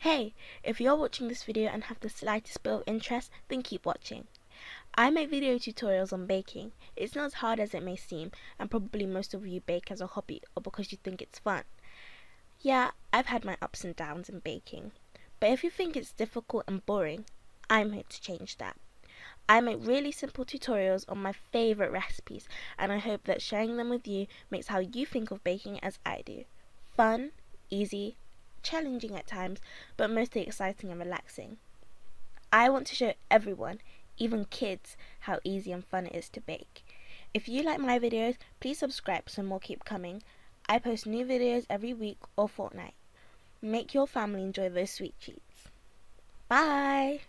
Hey, if you're watching this video and have the slightest bit of interest, then keep watching. I make video tutorials on baking. It's not as hard as it may seem, and probably most of you bake as a hobby or because you think it's fun. Yeah, I've had my ups and downs in baking, but if you think it's difficult and boring, I'm here to change that. I make really simple tutorials on my favourite recipes, and I hope that sharing them with you makes how you think of baking as I do. Fun, easy, challenging at times, but mostly exciting and relaxing. I want to show everyone, even kids, how easy and fun it is to bake. If you like my videos, please subscribe so more keep coming. I post new videos every week or fortnight. Make your family enjoy those sweet treats. Bye!